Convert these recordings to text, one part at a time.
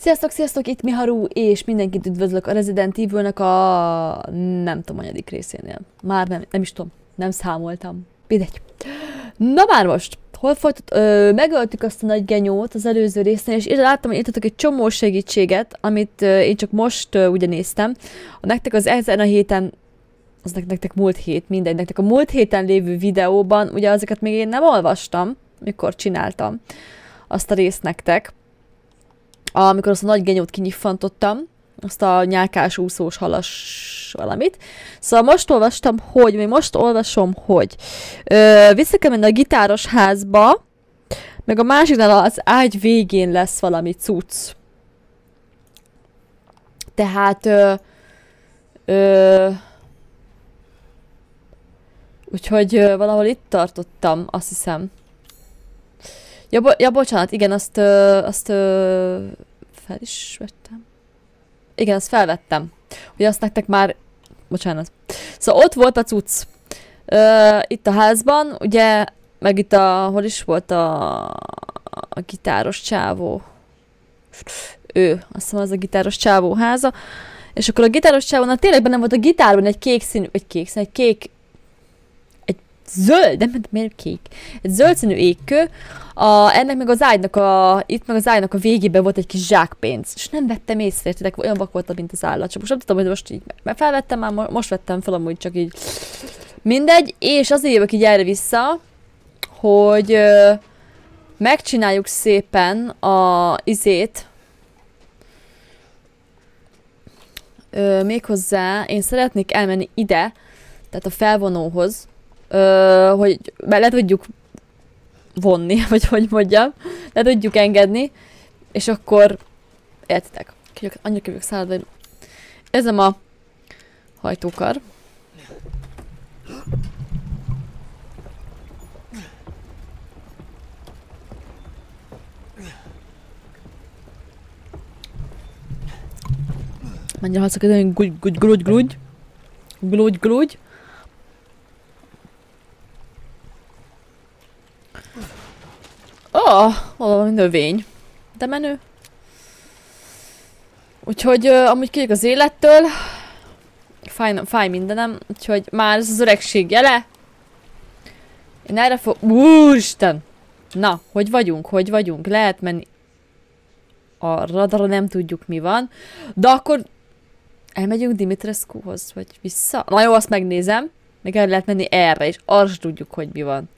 Sziasztok, sziasztok! Itt Miharu, és mindenkit üdvözlök a Resident Evil-nek a... nem tudom, anyadik részénél. Már nem is tudom. Nem számoltam. Mindegy. Na már most! Hol folytat... megöltük azt a nagy genyót az előző résznél, és láttam, hogy írtatok egy csomó segítséget, amit én csak most ugye néztem. Nektek az ezen a héten... az nektek múlt hét, mindegy. Nektek a múlt héten lévő videóban, ugye azokat még én nem olvastam, mikor csináltam azt a részt nektek. Amikor azt a nagy genyót kinyiffantottam, azt a nyálkás, úszós, halas valamit. Szóval most olvastam, hogy, még most olvasom, hogy vissza kell menni a gitáros házba, meg a másiknál az ágy végén lesz valami cucc. Tehát úgyhogy valahol itt tartottam, azt hiszem. Ja, bocsánat, igen, azt fel is vettem. Igen, azt felvettem. Hogy azt nektek már... bocsánat. Szóval ott volt a cucc. Itt a házban, ugye, meg itt a... hol is volt a gitáros csávó? Ő, azt hiszem az a gitáros csávó háza. És akkor a gitáros csávónak tényleg benne volt a gitárban egy kék színű... egy zöld, nem miért kék? Egy zöld színű égkő. Ennek meg az ágynak a... itt meg az ágynak a végében volt egy kis zsákpénz. És nem vettem észre, értitek? Olyan vak voltam, mint az állat. Csak most nem tudom, hogy most így... mert felvettem már, most vettem fel amúgy csak így. Mindegy, és azért jövök így erre vissza, hogy megcsináljuk szépen a izét. Méghozzá én szeretnék elmenni ide, tehát a felvonóhoz, hogy bele tudjuk vonni, vagy hogy mondjam, le tudjuk engedni, és akkor értitek, annyira kívülök szállodba, hogy ezem a hajtókar. Mennyire hallszak, ez olyan glúgy. Valami növény. De menő. Úgyhogy amúgy kérjük az élettől. Fáj mindenem. Úgyhogy már ez az öregség jele. Én erre fog... úristen! Na, hogy vagyunk? Hogy vagyunk? Lehet menni... a radarra nem tudjuk mi van. De akkor... elmegyünk Dimitrescuhoz, vagy vissza? Na jó, azt megnézem. Még el lehet menni erre, és arra sem tudjuk, hogy mi van.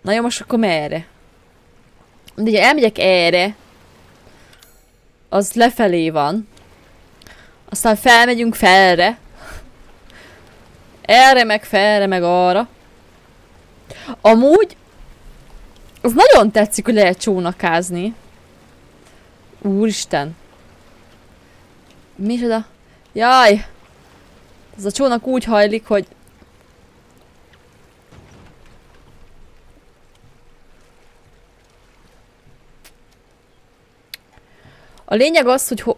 Na jó, most akkor merre? De ugye elmegyek erre. Az lefelé van. Aztán felmegyünk felre. Erre meg felre meg arra. Amúgy az nagyon tetszik, hogy lehet csónakázni. Úristen. Mi is oda? Jaj! Ez a csónak úgy hajlik, hogy... a lényeg az, hogy,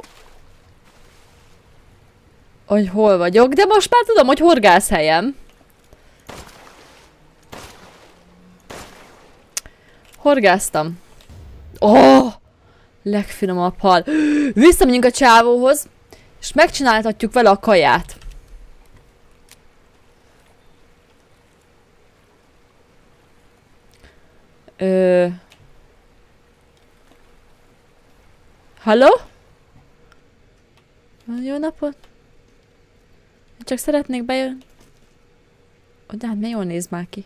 hol vagyok, de most már tudom, hogy horgászhelyem. Horgáztam. Oh! Legfinomabb hal. Visszamegyünk a csávóhoz, és megcsináltatjuk vele a kaját. Halló? Jó napot? Én csak szeretnék bejönni. De hát ne jól néz már ki.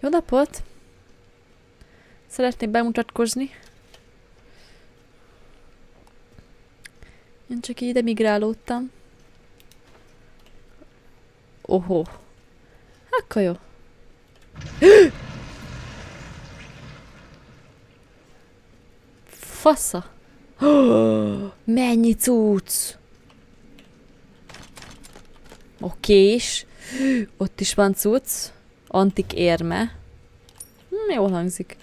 Jó napot? Szeretnék bemutatkozni. Én csak ide migrálódtam. Oho. Akkor jó. Fasza. Mennyi cucc! Okés. Ott is van cucc. Antik érme. Jól hangzik.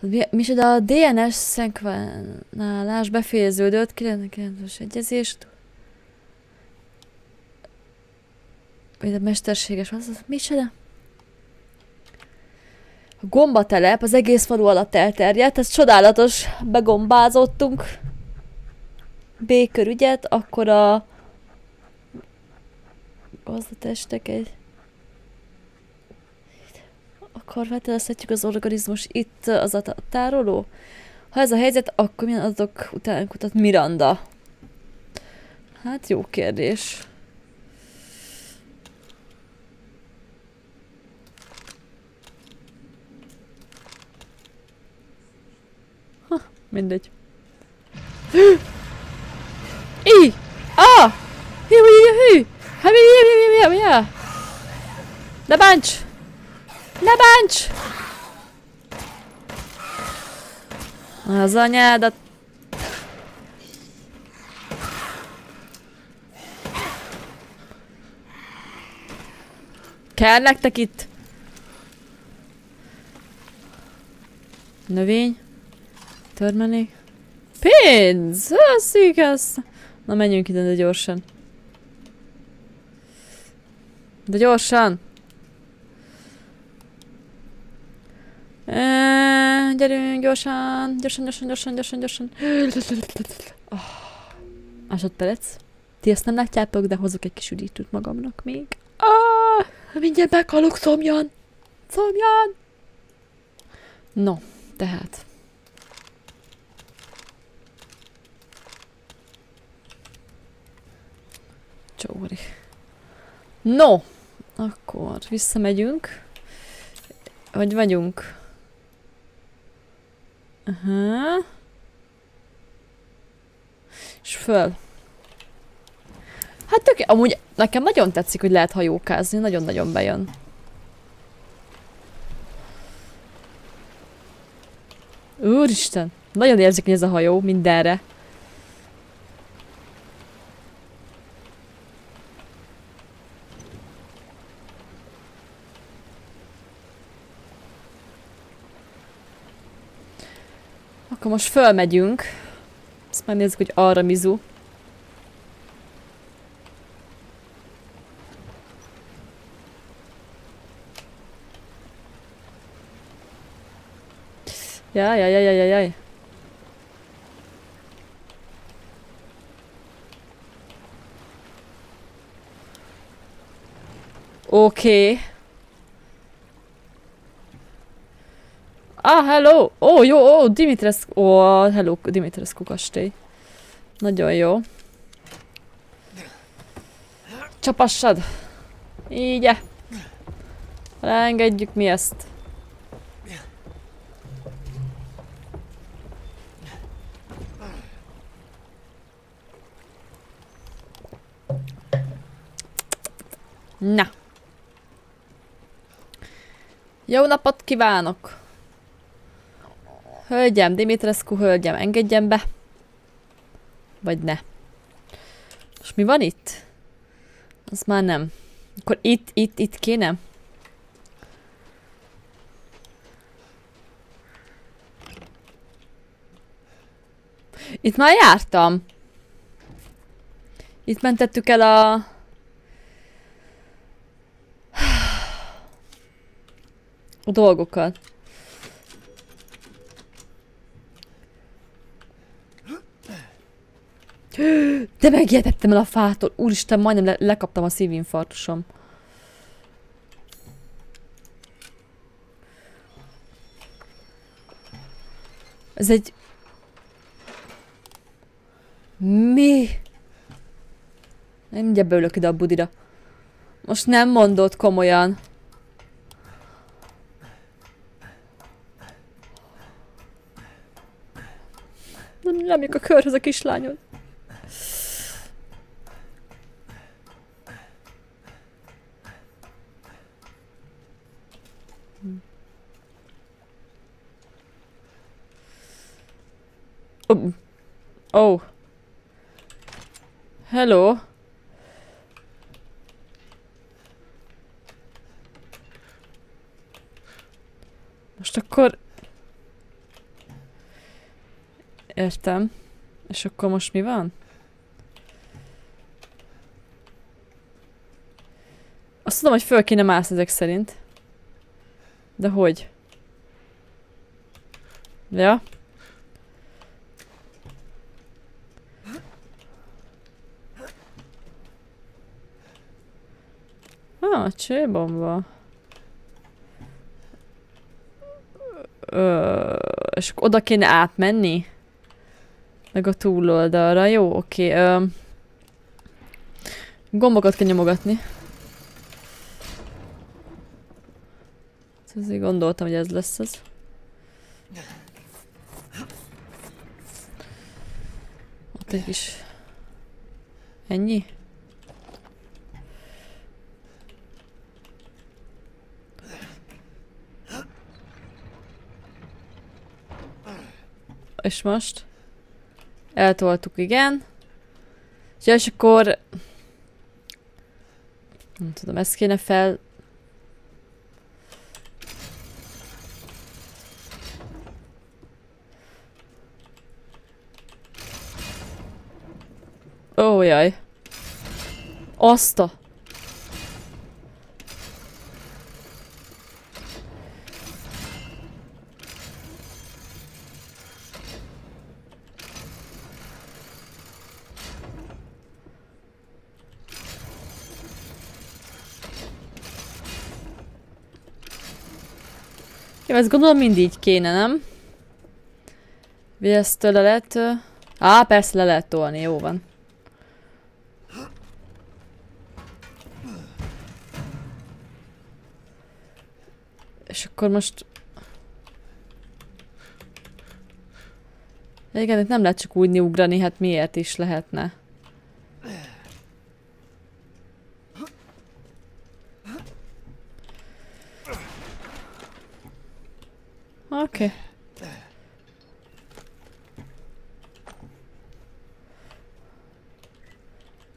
Mi is a DNS szenkvánálás befejeződött. 99-es egyezés. Mesterséges. Mi is A gombatelep az egész falu alatt elterjedt, ez csodálatos, begombázottunk. B-kör ügyet, akkor a gazdatestek egy... Akkor feltételezhetjük az organizmus itt az a tároló? Ha ez a helyzet, akkor milyen adatok után kutat Miranda? Hát jó kérdés. Ha, mindegy. I! Ah! Hű! Ne bánts! Ne bánts! Az anyádat! Kell nektek itt? Növény? Törmelék? Pénz! Szíkesz! Na menjünk ide, de gyorsan. De gyorsan! Gyerünk, gyorsan! Gyorsan! Oh, másodperc. Ti ezt nem látjátok, de hozok egy kis üdítőt magamnak még. Ah, mindjárt meghalok, szomjan! Szomjan! No, tehát... Csóri. No! Akkor visszamegyünk. Hogy vagyunk? Aha. És föl. Hát tök, amúgy nekem nagyon tetszik, hogy lehet hajókázni. Nagyon-nagyon bejön. Úristen! Nagyon érzékeny ez a hajó mindenre. Akkor most fölmegyünk. Ezt már nézzük, hogy arra mizu. Jaj. Oké. Ah, hello! Oh, jó, Dimitrescu. Oh, hello, Dimitrescu kastély. Nagyon jó. Csapassad! Így-e! Leengedjük mi ezt. Na! Jó napot kívánok! Hölgyem, Dimitrescu hölgyem, engedjen be! Vagy ne. Most mi van itt? Az már nem. Akkor itt kéne? Itt már jártam. Itt mentettük el a... dolgokat. De megijedettem el a fától. Úristen, majdnem lekaptam a szívinfarktusom. Ez egy... Mi? Nem mindjárt beülök ide a budira. Most nem mondod komolyan. Nem jön a körhöz a kislányod. Oh. Hello. Most akkor... Értem. És akkor most mi van? Azt tudom, hogy föl kéne mászni ezek szerint. De hogy? Ja. Ha, C-bomba. És oda kéne átmenni? Meg a túloldalra. Jó, oké. Gombokat kell nyomogatni. Ezért gondoltam, hogy ez lesz az. Ott egy kis... Ennyi? És most? Eltoltuk, igen. És akkor... Nem tudom, ezt kéne fel... Ó, jaj. Azt a... Jó, ezt gondolom mindig így kéne, nem? Vagy ezt le lehet... Á, persze le lehet tolni, jó van. És akkor most... Igen, itt nem lehet csak úgy ugrani, hát miért is lehetne? Oké.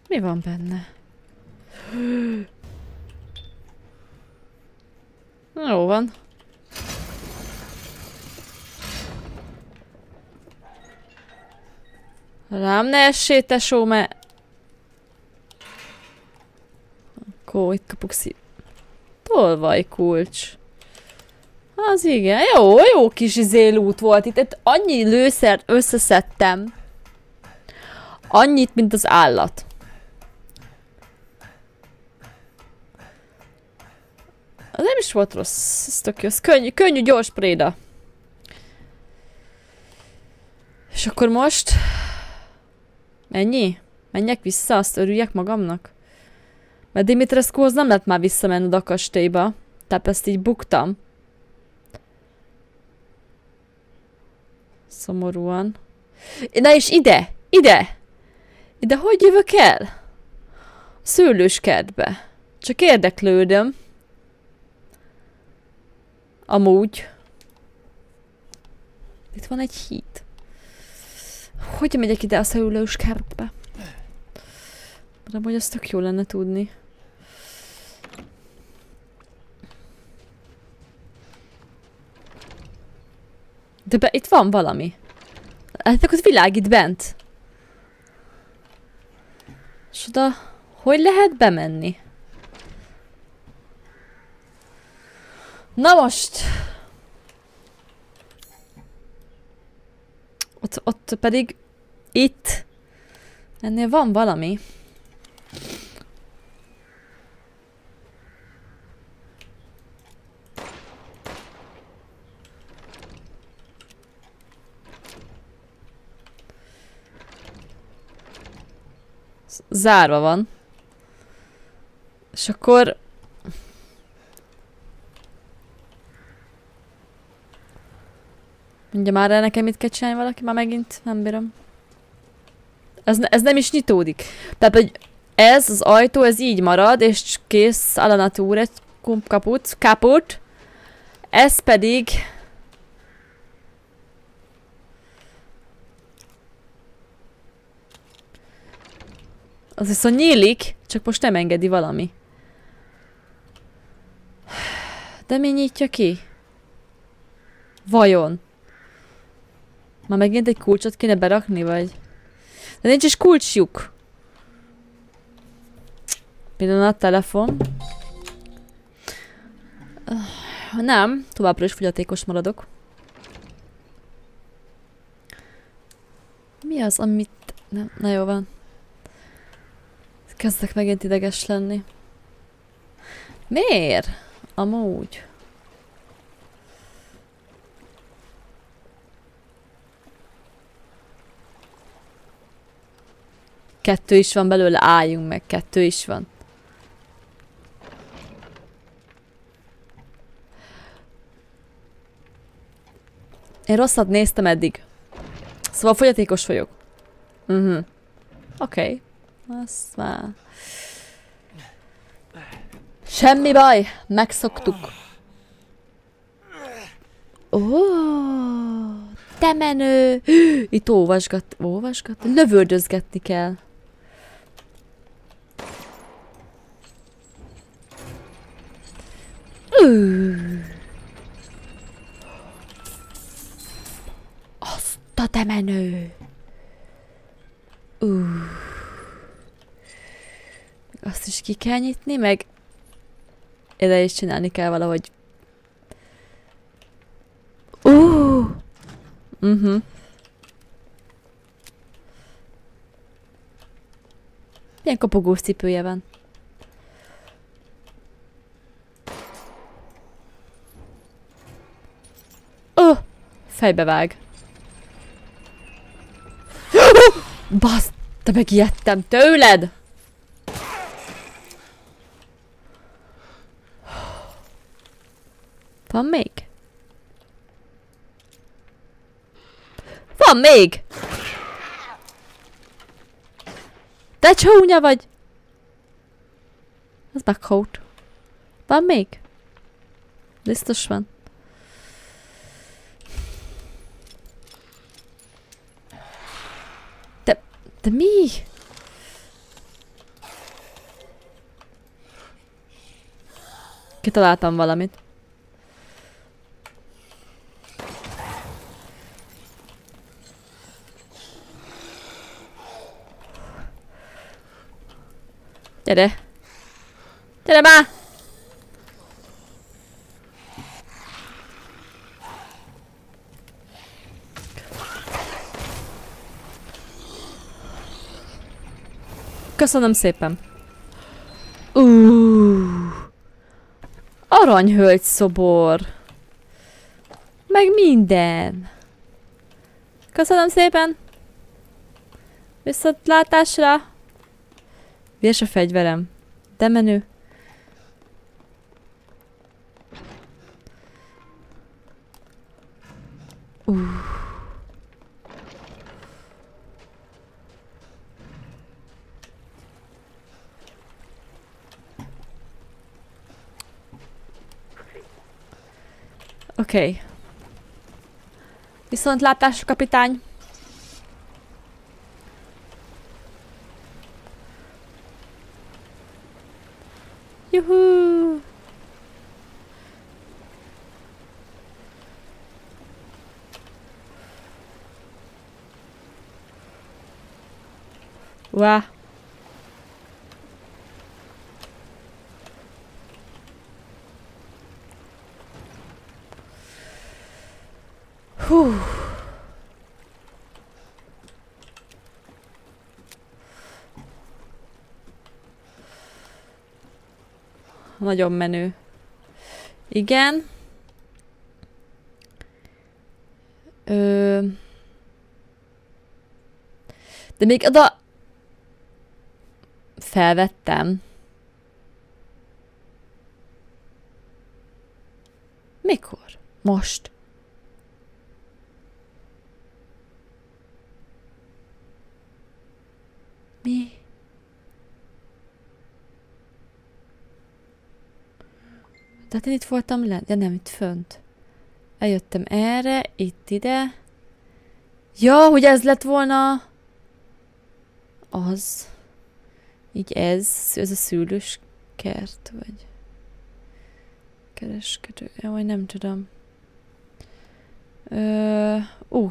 Mi van benne? Jó van. Rám ne essé, tesó, mert... Akkor itt kapok szív... Tolvajkulcs. Az igen, jó, jó kis izélút volt itt. Itt annyi lőszert összeszedtem. Annyit, mint az állat. Az nem is volt rossz, ez tök jó. Ez könnyű, gyors préda. És akkor most... Ennyi? Menjek vissza, azt örüljek magamnak? Mert Dimitrescuhoz nem lehet már visszamenned a kastélyba. Tehát ezt így buktam. Szomorúan. Na és ide! Ide! Ide hogy jövök el? A szőlőskertbe. Csak érdeklődöm. Amúgy. Itt van egy híd. Hogy megyek ide a szőlőskertbe? De hogy azt tök jó lenne tudni. De be, itt van valami. Hát akkor világít bent. És oda... Hogy lehet bemenni? Na most! Ott pedig... Itt! Ennél van valami. Zárva van. És akkor... Mondja már el nekem mit kell csinálni valaki, már megint nem bírom. Ez nem is nyitódik. Tehát, hogy ez az ajtó, ez így marad, és kész, a la natura, kaput. Ez pedig... Az viszont nyílik, csak most nem engedi valami. De mi nyitja ki? Vajon? Már megint egy kulcsot kéne berakni, vagy? De nincs is kulcsjuk. Pillanat, telefon. Nem, továbbra is fogyatékos maradok. Mi az, amit... Nem, na jó van. Kezdek megint ideges lenni. Miért? Amúgy. Kettő is van belőle, álljunk meg, kettő is van. Én rosszat néztem eddig. Szóval fogyatékos vagyok. Oké. Azt már... Semmi baj, megszoktuk. Ó, te menő! Itt olvasgatni, lövöldözgetni kell. Azt a te menő! Azt is ki kell nyitni, meg ide is csinálni kell valahogy. Milyen kopogós cipője van. Fejbevág. Basz, te megijedtem tőled! Van még? Van még! Te csúnya vagy! Ez meghalt. Van még? Biztos van. De mi? Kitaláltam valamit. Gyere! Gyere már! Köszönöm szépen. Aranyhölgy szobor. Meg minden. Köszönöm szépen. Viszontlátásra. Vérs a fegyverem. De menő. Oké. Viszontlátásra, kapitány. Juhú! Uá! Hú! Nagyon menő. Igen. De még oda... Felvettem. Mikor? Most. Mi? Tehát én itt voltam lent, de nem, itt fönt. Eljöttem erre, itt ide. Ja, hogy ez lett volna... Az. Így ez a szülőskert, vagy... Kereskedő, vagy nem tudom.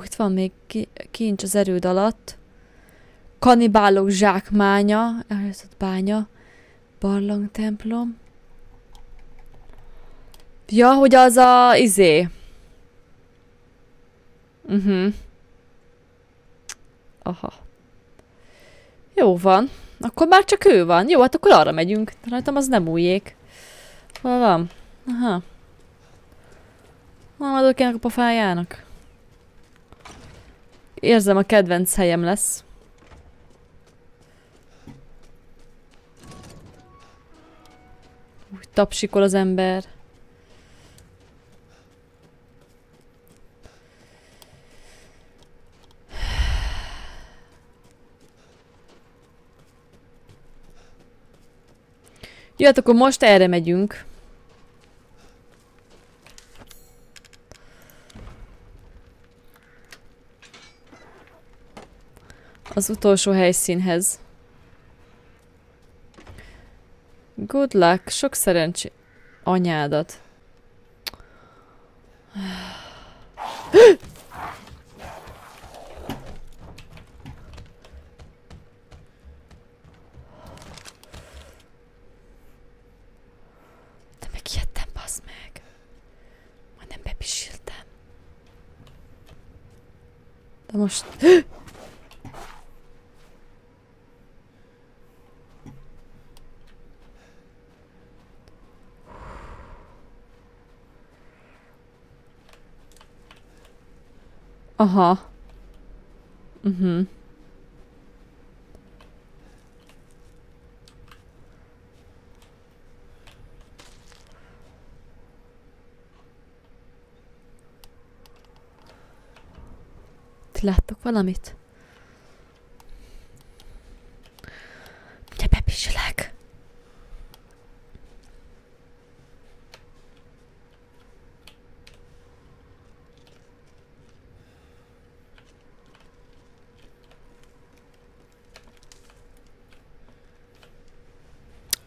Itt van még kincs az erőd alatt. Kanibálok zsákmánya, elhagyott bánya, barlangtemplom. Ja, hogy az a... izé. Aha. Jó van. Akkor már csak ő van. Jó, hát akkor arra megyünk. Rajtam az nem újjék. Hol van? Aha. Már adok ennek a pofájának. Érzem, a kedvenc helyem lesz. Úgy tapsikol az ember. Jó, hát akkor most erre megyünk. Az utolsó helyszínhez. Good luck, sok szerencsé... anyádat. De most... Aha. Mhm. Láttok valamit? Ugye bepisülek.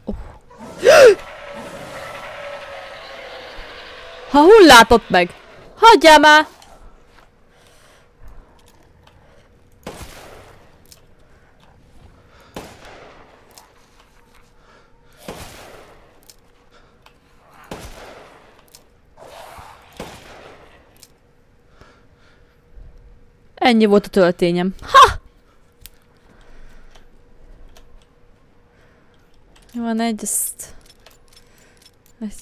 Oh. Ha hullátott meg! Hagyjál már! Ennyi volt a töltényem. Ha! Jó, van egy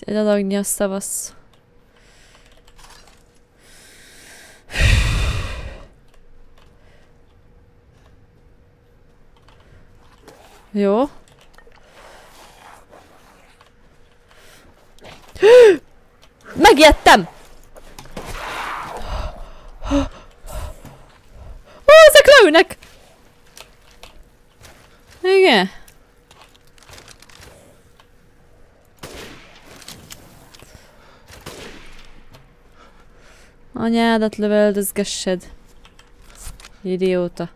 adagnyi a szavasz. Jó. Megijedtem! Őnek. Igen. Anyádat lövöldözgessed. Idióta.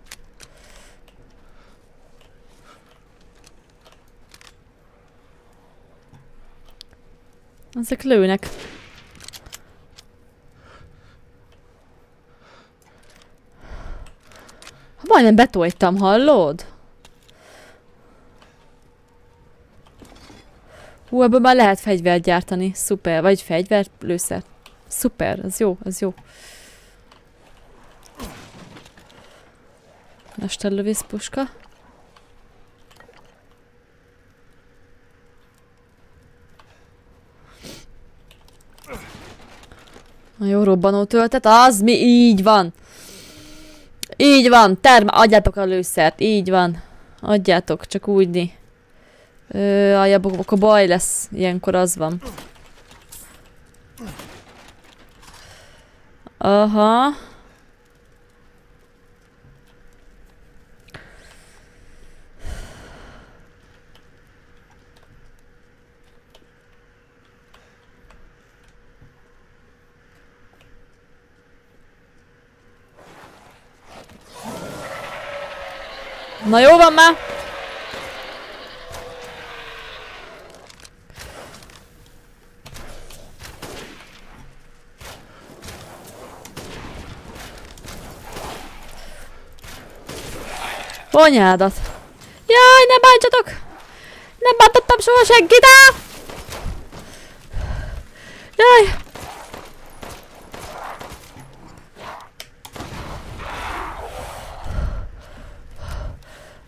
Ezek lőnek. Majdnem betoltam, hallod? Hú, ebből már lehet fegyvert gyártani. Szuper. Vagy fegyvert, lőszer. Szuper, az jó, az jó. Mesterlövész puska. Na jó, robbanó töltet. Az mi? Így van. Így van, adjátok a lőszert, így van. Adjátok, csak úgyni. Akkor baj lesz, ilyenkor az van. Aha. Na jó van már! Anyádat! Jaj, ne bántsatok! Nem bántottam soha senkit! Á! Jaj!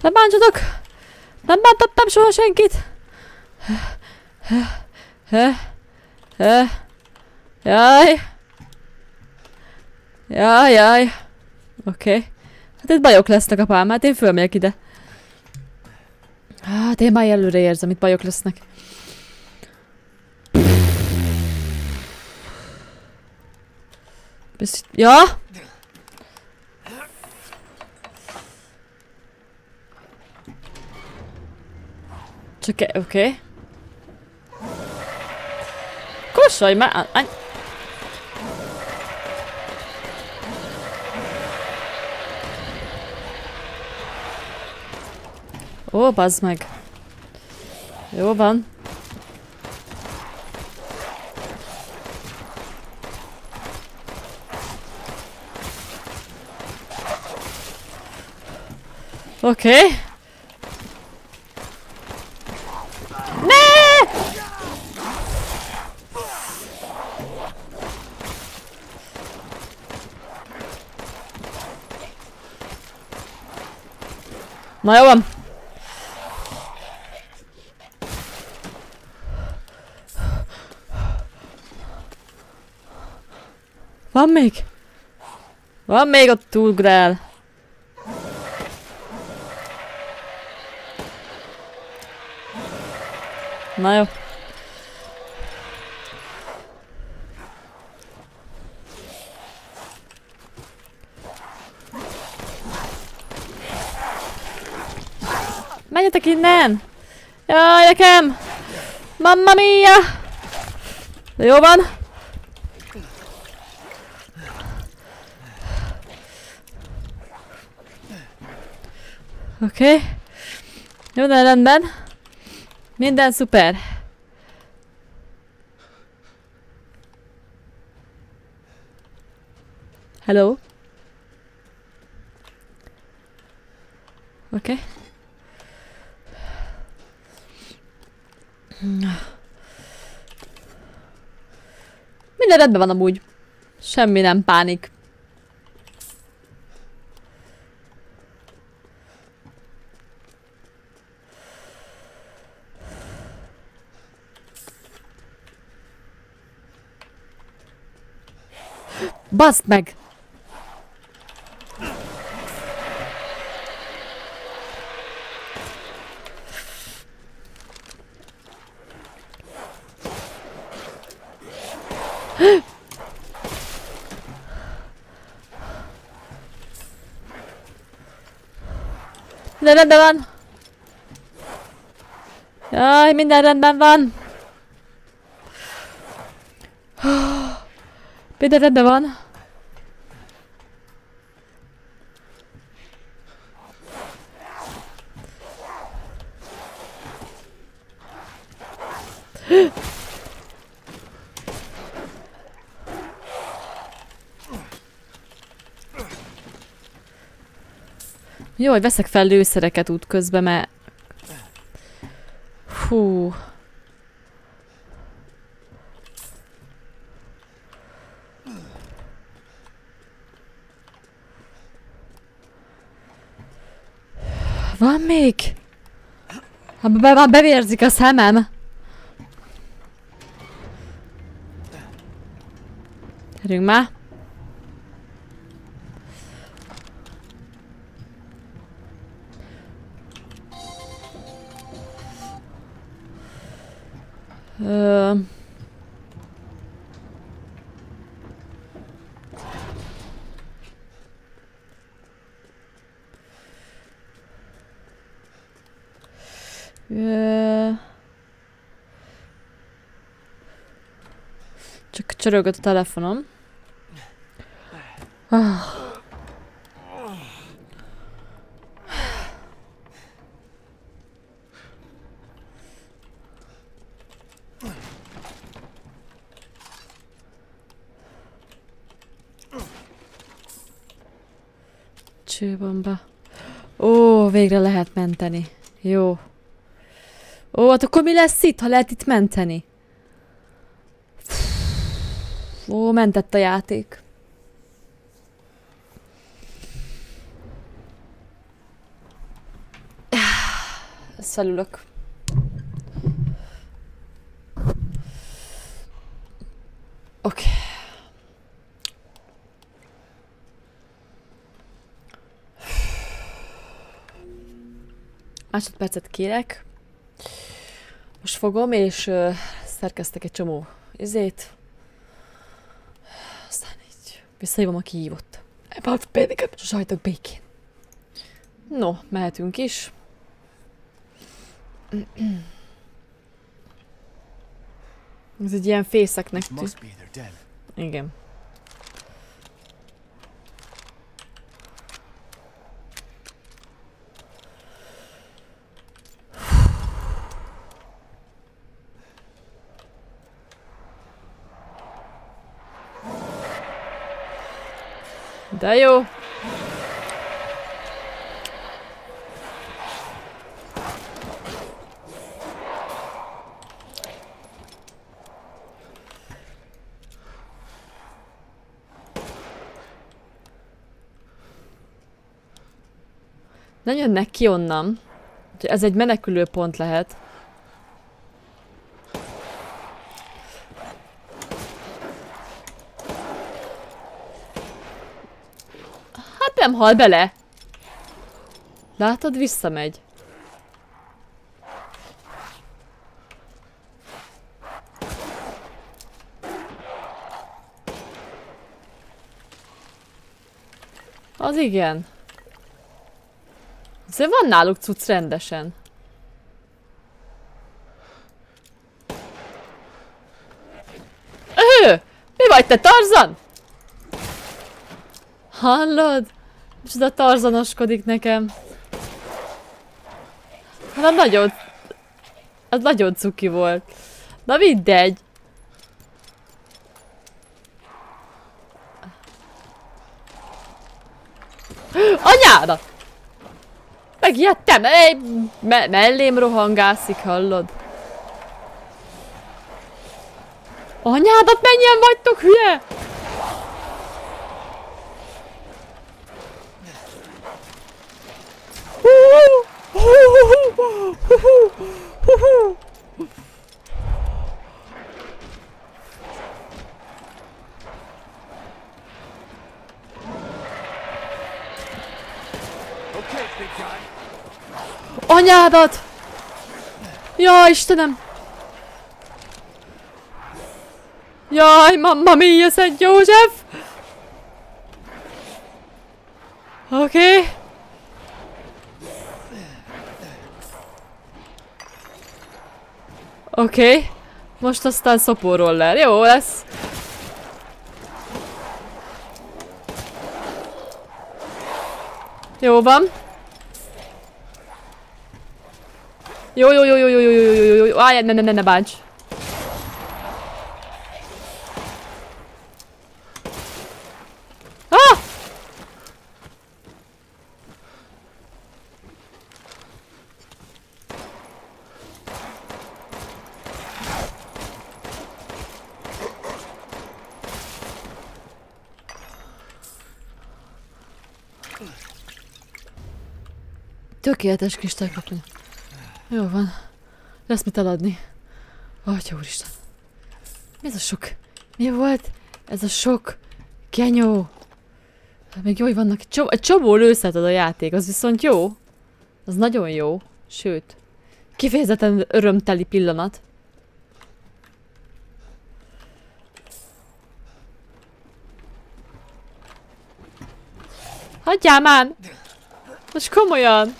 Nem bántsatok! Nem bántottam soha senkit! Jaj! Jaj, jaj! Oké. Okay. Hát itt bajok lesznek, apám, hát én fölmegyek ide. Hát én már előre érzem, itt bajok lesznek. Ja? Csak oké. Okay. Kossolj már! Ó, bazd meg. Jó van. Oké. Okay. Ne! Na jó van. Van még? Van még, ott túlgrál. Na jó. Menjetek innen! Jaj, nekem! Mamma mia! Jó van! Oké. Jó, de rendben. Minden szuper. Hello. Oké. Okay. Minden rendben van amúgy. Semmi nem pánik. Baszd meg! Minden rendben van! Jaj, minden rendben van! Minden rendben van! Jó, hogy veszek fel lőszereket útközben, mert... Hú... Van még? Hát már bevérzik a szemem. Gyerünk már. Csak csörögött a telefonom. Csőbomba. Ó, végre lehet menteni. Jó. Ó, hát akkor mi lesz itt, ha lehet itt menteni? Ó, mentett a játék. Let's have a look. Okay. Másodpercet kérek. Most fogom, és szerkeztek egy csomó izét. Aztán így visszahívom, aki hívott. Ebben pedig sose hagytak békén. No, mehetünk is. Ez egy ilyen fészeknek tűnik. Igen. De jó! Nem jönnek ki onnan. Ez egy menekülő pont lehet. Hát nem hal bele. Látod, visszamegy. Az igen. Szóval van náluk cucc rendesen. Mi vagy te, Tarzan? Hallod? Micsoda tarzanoskodik nekem. Hát nagyon... Az nagyon cuki volt. Na mindegy. Anyáda! Megijedtem! Mellém rohangászik, hallod? Anyádat, mennyien vagytok, hülye! Anyádat! Jaj, Istenem! Jaj, mamma mia, Szent József! Oké. Okay. Oké. Okay. Most aztán szopóroller. Jó lesz. Jó van. Jó, állj, ne bánts. Ah! Tökéletes kristályköpni. Jó van. Lesz mit eladni. Atya úristen. Mi ez a sok? Mi volt? Ez a sok kenyó. Még jó, hogy vannak. Egy csomó lőszert ad a játék. Az viszont jó. Az nagyon jó. Sőt. Kifejezetten örömteli pillanat. Hagyjál már! Most komolyan!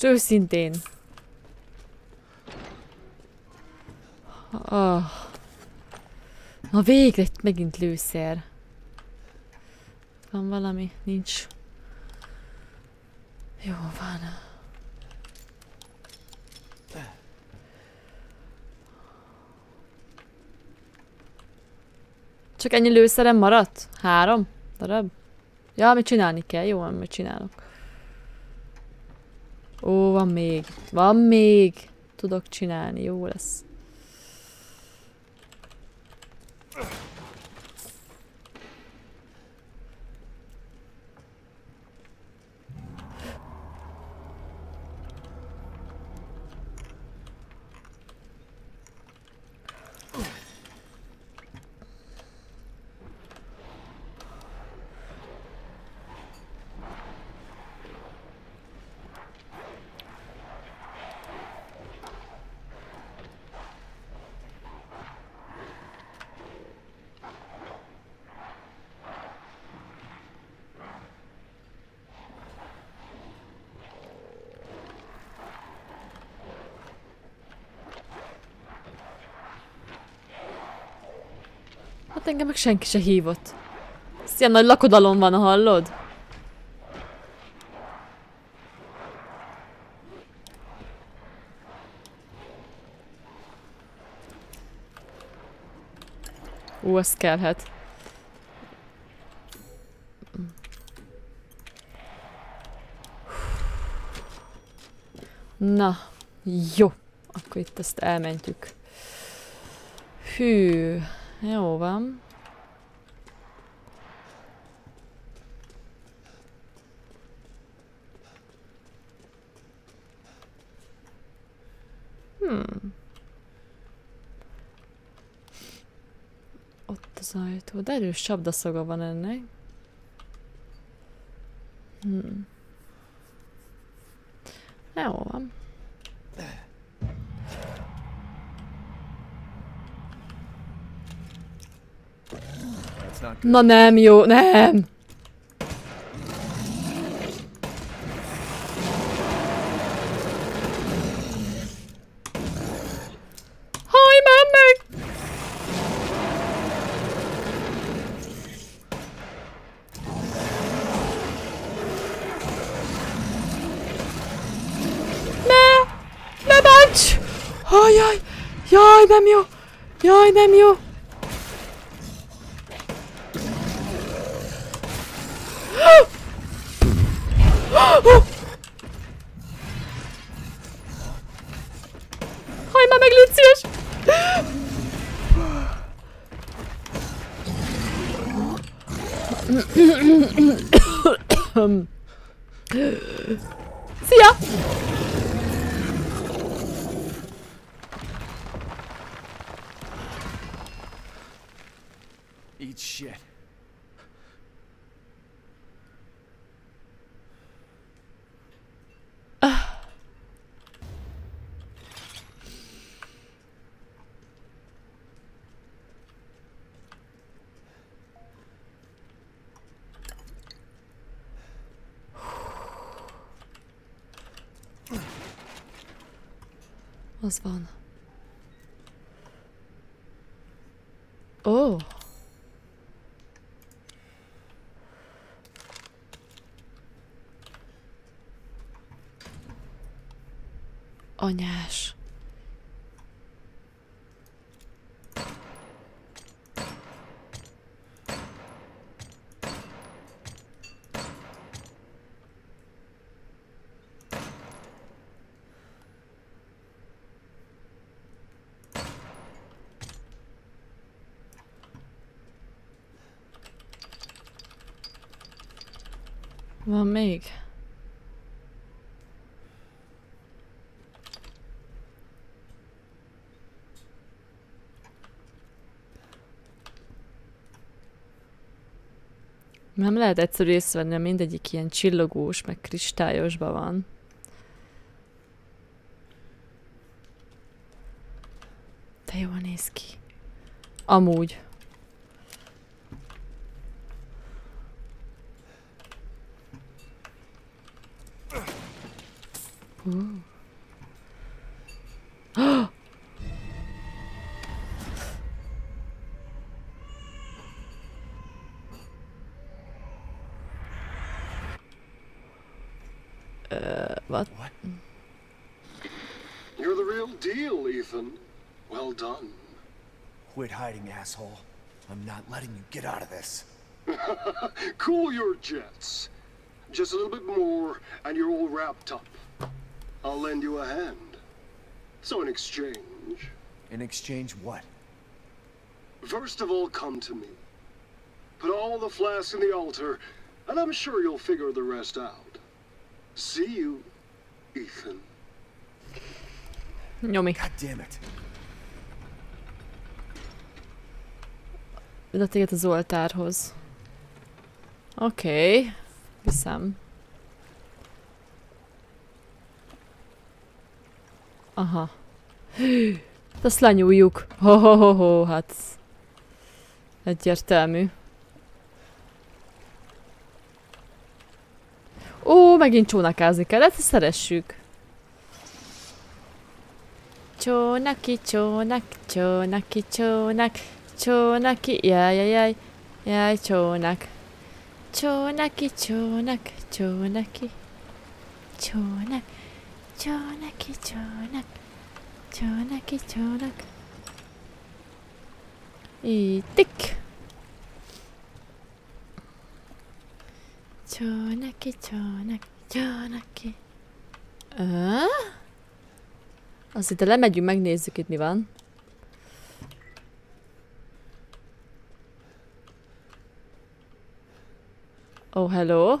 Most őszintén. Oh. Na végre megint lőszer. Van valami? Nincs. Jó van. Csak ennyi lőszerem maradt? 3 darab? Ja, mit csinálni kell? Jó, amit csinálok. Ó, van még. tudok csinálni, jó lesz. Engem meg senki se hívott. Ez ilyen nagy lakodalom van, hallod? Ú, ez kellhet. Na, jó. Akkor itt ezt elmentjük. Hű. Jó van. Ott az ajtó, de erős csapdaszaga van ennek. Jó van. Na nem jó, nem! Haj már meg! Ne bánts! Haj, jaj! Jaj, nem jó! Jaj, nem jó! Szia! Eat shit. Az van. Ó! Oh. Anyás. Van még? Nem lehet egyszerű észrevenni, mert mindegyik ilyen csillogós, meg kristályosban van. De jól néz ki. Amúgy. What? You're the real deal, Ethan. Well done. Quit hiding, asshole. I'm not letting you get out of this. Cool your jets. Just a little bit more, and you're all wrapped up. I'll lend you a hand. So in exchange... In exchange what? First of all, come to me. Put all the flasks in the altar, and I'm sure you'll figure the rest out. See you, Ethan. Nomi. God damn it. Letért az oltárhoz. Oké. Okay. Viszem. Aha. Hát azt lenyúljuk. Ho-ho-ho-ho, hát... Egyértelmű. Ó, megint csónakázni kell, hát ezt szeressük. Csónaki, csónak, csónaki, csónak, csónaki, jaj, jaj, jaj, jaj, csónak. Csónaki, csónak, csónaki, csónak, csónaki, csónak, csónaki, csónak. Ítik. Csónaki, csónak, csónaki. Az itt lemegyünk, megnézzük itt mi van. Oh, hello.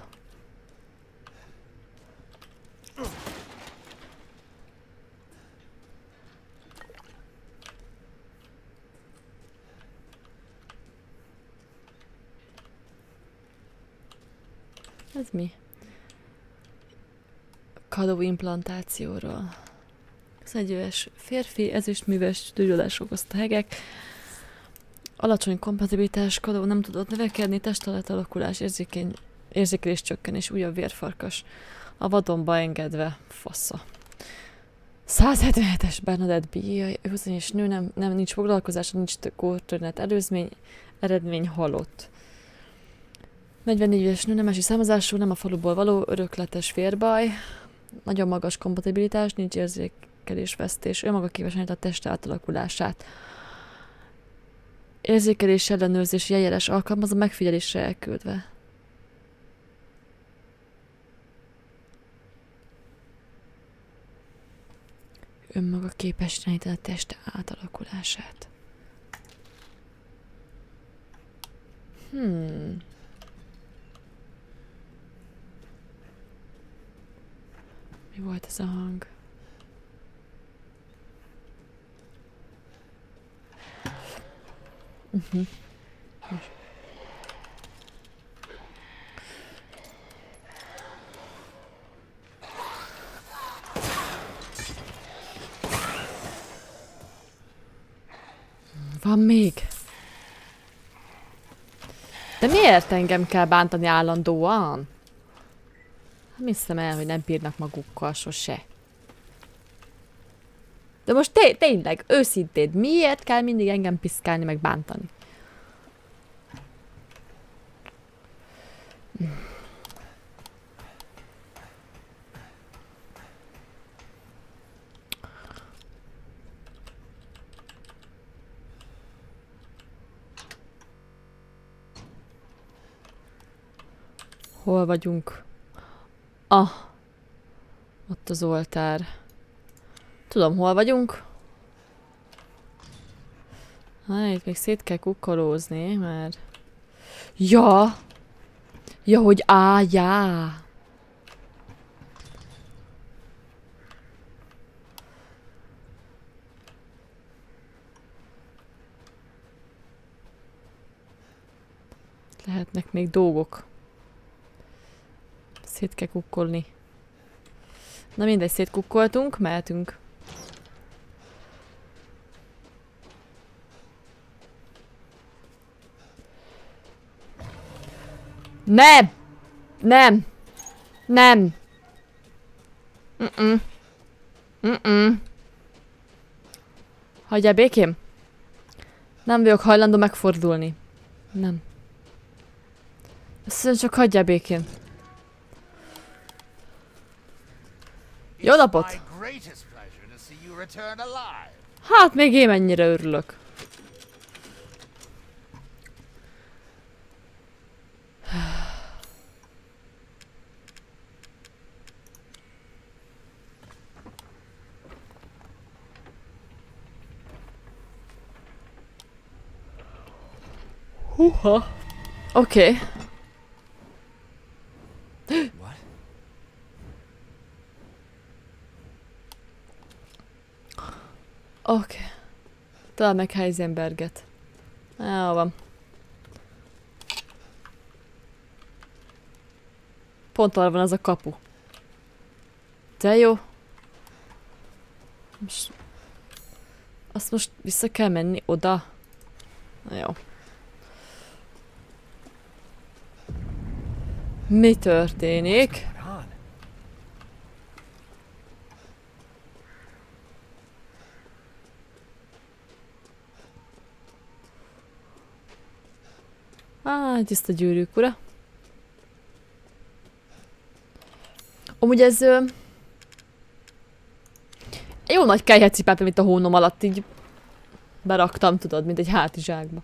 Ez mi? Kadó implantációról. Az egyes férfi ezüstműves tüdőlés okozta hegek. Alacsony kompatibilitás, kadó nem tudott növekedni, testtalajt alakulás, érzékelés csökkenés, újabb vérfarkas. A vadonba engedve. Fasza. 177-es Bernadett Bia, és nő, nem nincs foglalkozása, nincs kórtörnet előzmény, eredmény halott. 44 éves nő, nemesi származású, nem a faluból való, örökletes vérbaj, nagyon magas kompatibilitás, nincs érzékelésvesztés, ő maga képes a test átalakulását. Érzékelés ellenőrzési eljárás alkalmazza, megfigyelésre elküldve. Ő maga képes a test átalakulását. Mi volt ez a hang? Van még? De miért engem kell bántani állandóan? Nem hiszem el, hogy nem bírnak magukkal sose. De most tényleg, őszintén, miért kell mindig engem piszkálni, meg bántani? Hol vagyunk? Ah! Ott az oltár. Tudom, hol vagyunk. Hát, itt még szét kell kukkolózni, mert... Ja! Ja, hogy ájá! Lehetnek még dolgok. Szét kell kukkolni. Na mindegy, szétkukkoltunk, mehetünk. Nem! Nem! Nem! Hagyjál békém! Nem vagyok hajlandó megfordulni. Nem. Szóval csak hagyjál békém. Jó napot! Hát még én ennyire örülök. Huha. Okay. What? Oké. Találd meg Heisenberget. Jó van. Pont arra van az a kapu. De jó. Most... azt most vissza kell menni oda. Na jó. Mi történik? Á, ezt a gyűrűk ura. Amúgy ez... jó nagy kejhecipát, amit a hónom alatt így beraktam, tudod, mint egy hátizsákba.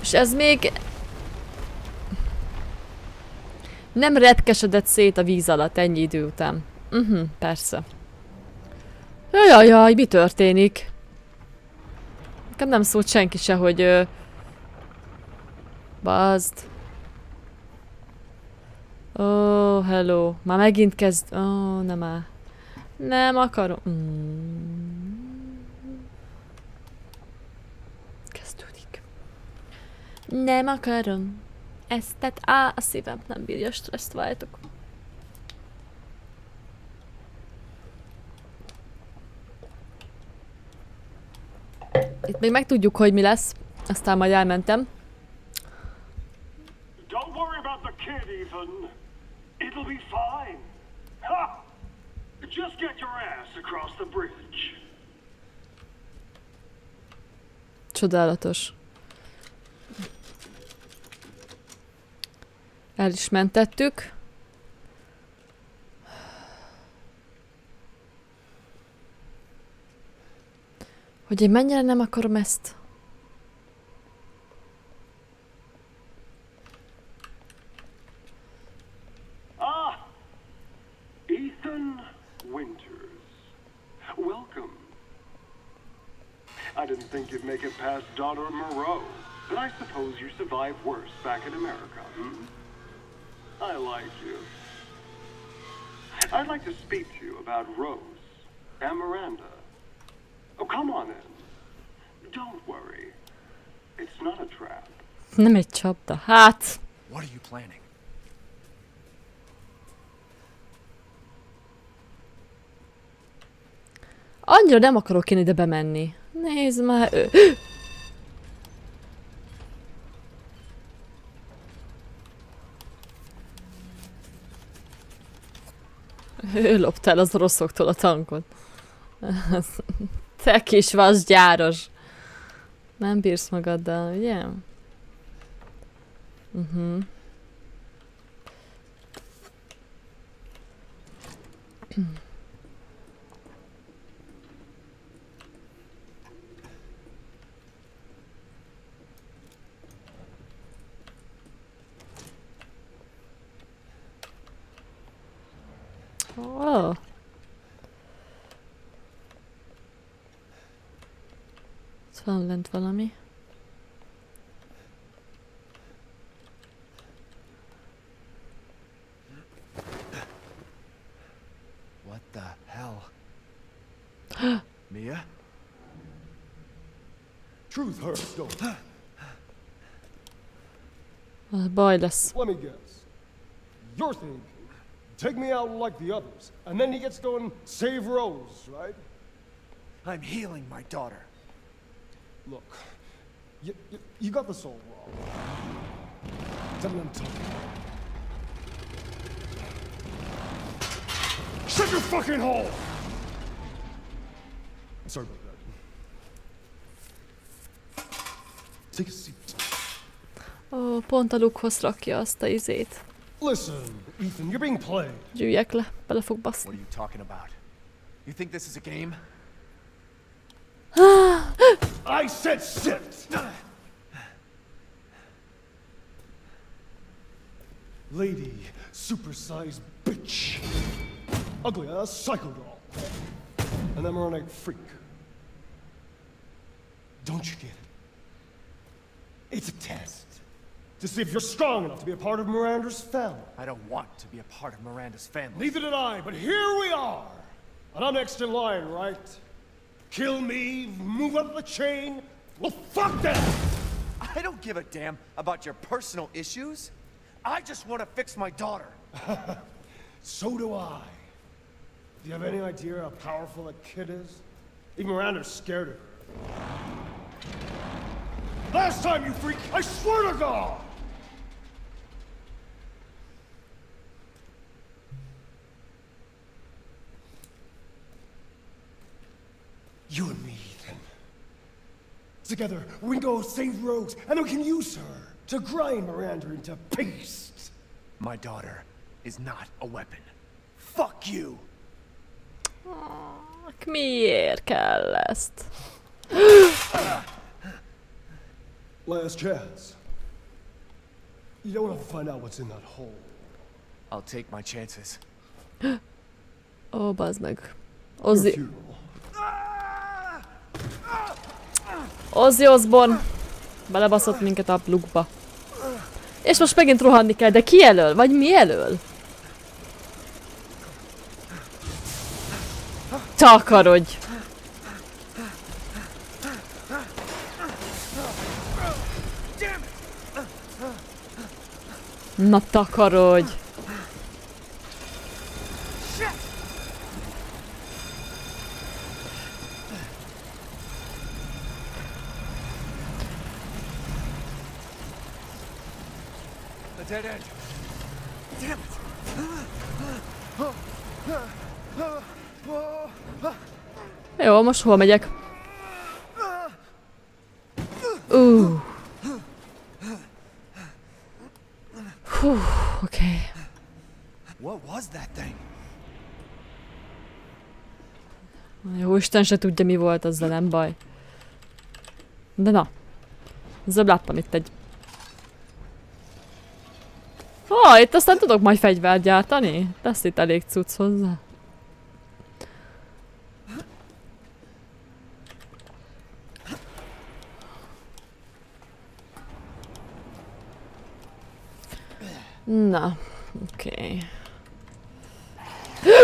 És ez még... nem retkesedett szét a víz alatt ennyi idő után. Persze. Jajajaj, mi történik? Nekem nem szólt senki se, hogy... bazd. Oh, hello. Már megint kezd... oh, nem áll. Nem akarom. Kezdődik. Nem akarom. Ezt tett. Á, a szívem nem bírja, stresszt váltok. Itt még megtudjuk, hogy mi lesz. Aztán majd elmentem. Don't worry about the kid, Ethan. It'll be fine. Ha! Just get your ass across the bridge. Csodálatos. El is mentettük. Hogy én mennyire nem akarom ezt. Ethan Winters. Welcome. I didn't think you'd make it past daughter Moreau, but I suppose you survived worse back in America. I like you. I'd like to speak to you about Rose and Miranda. Oh, come on in. Don't worry. It's not a trap. Nem egy csapda. Hát. What are you planning? Annyira nem akarok én ide bemenni. Nézd már ő. Ő lopta el az oroszoktól a tankot. Te kis vasgyáros. Nem bírsz magaddal, ugye? Oh. Itt van lent valami. What the hell? Mia? Truth hurts, don't. Baj lesz. Let me guess. Your thing. Take me out like the others, and then he gets to go and save Rose, right? I'm healing my daughter. Look, you got this all wrong. Tell me I'm talking about. Shut your fucking hole! Sorry about that. Take a seat. Oh, pont a lukhoz rakja azt a izét. Listen, Ethan, you're being played. Gyűjjek le, bele fog baszni. What are you talking about? You think this is a game? I said shit. Lady, supersized bitch. Ugly ass psycho doll. An Emeronic freak. Don't you get it? It's a test. To see if you're strong enough to be a part of Miranda's family. I don't want to be a part of Miranda's family. Neither did I, but here we are. And I'm next in line, right? Kill me, move up the chain. Well, fuck that! I don't give a damn about your personal issues. I just want to fix my daughter. So do I. Do you have any idea how powerful that kid is? Even Miranda's scared of her. Last time, you freak! I swear to God! You and me, Ethan. Together, we can go save Rose, and we can use her to grind Miranda into paste. My daughter is not a weapon. Fuck you! Aww, miért kell ezt? Last chance. You don't want to find out what's in that hole. I'll take my chances. Oh, bazd meg. Ozzy Osbourne belebaszott minket a plugba. És most megint rohanni kell, de ki elől? Vagy mi elől? Takarodj! Na takarodj! Jó, most hol megyek? Okay. What was that thing? Jó, Isten se tudja, mi volt, azzal nem baj. De na. Zöbb láttam itt egy... itt aztán tudok majd fegyvert gyártani? Lesz itt elég cucc hozzá. Na, oké.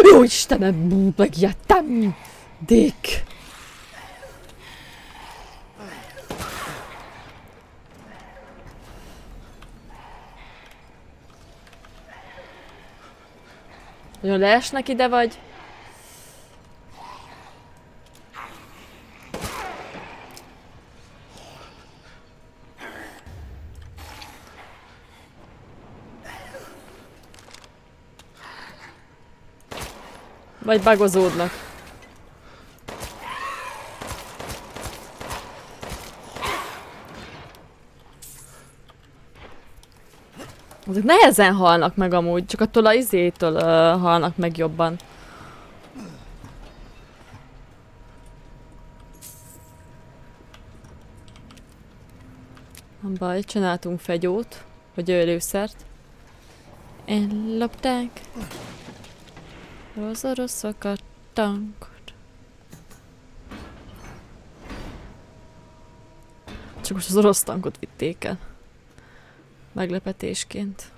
Jó, Istenem, megjettem! Dick! Nagyon leesnek ide, vagy? Vagy bagozódnak. Azok nehezen halnak meg amúgy, csak attól a izétől halnak meg jobban. Nem baj, csináltunk fegyót, vagy ölőszert. Ellopták. Rossz, rossz akartunk. Csak most az orosz tankot vitték el. Meglepetésként.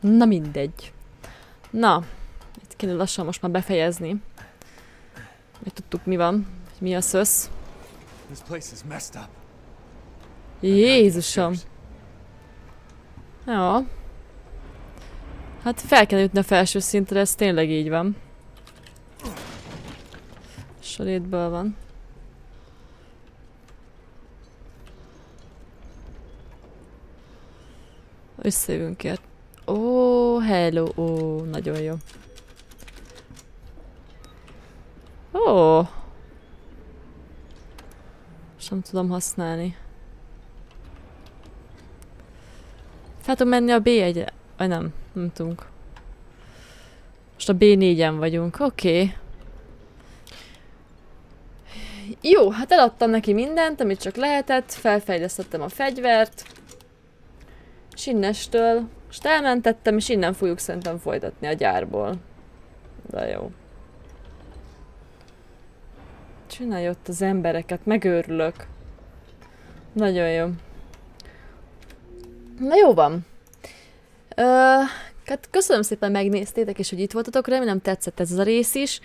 Na mindegy. Na, itt kéne lassan most már befejezni. Még tudtuk, mi van, mi a szösz. Jézusom! Jó. Hát fel kell jutni a felső szintre, ez tényleg így van. Sörétből van. Összejövünkért. Ó, hello, ó, nagyon jó. Ó. Sem tudom használni. Hát tudom menni a B1-re. Vagy nem, nem tudunk. Most a B4-en vagyunk, oké. Jó, hát eladtam neki mindent, amit csak lehetett, felfejlesztettem a fegyvert. És innestől, most elmentettem, és innen fogjuk szerintem folytatni a gyárból. De jó. Csinálj ott az embereket, megőrülök. Nagyon jó. Na jó van. Hát köszönöm szépen, megnéztétek, és hogy itt voltatok, remélem tetszett ez a rész is.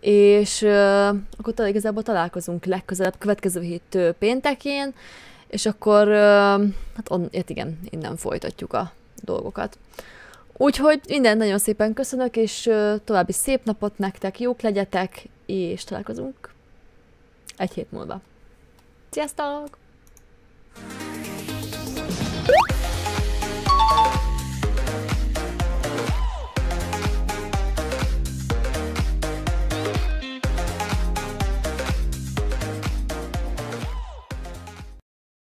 És akkor talán igazából találkozunk legközelebb, következő hét péntekén, és akkor, hát igen, innen folytatjuk a dolgokat. Úgyhogy mindent nagyon szépen köszönök, és további szép napot nektek, jók legyetek, és találkozunk egy hét múlva. Sziasztok!